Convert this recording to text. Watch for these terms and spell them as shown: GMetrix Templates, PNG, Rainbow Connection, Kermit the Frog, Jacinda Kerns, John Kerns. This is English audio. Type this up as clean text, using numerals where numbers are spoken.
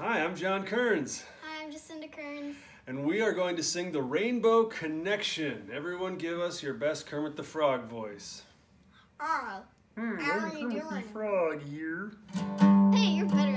Hi, I'm John Kerns. Hi, I'm Jacinda Kerns. And we are going to sing the Rainbow Connection. Everyone give us your best Kermit the Frog voice. Oh, how are you doing? Kermit the Frog here. Hey, you're better.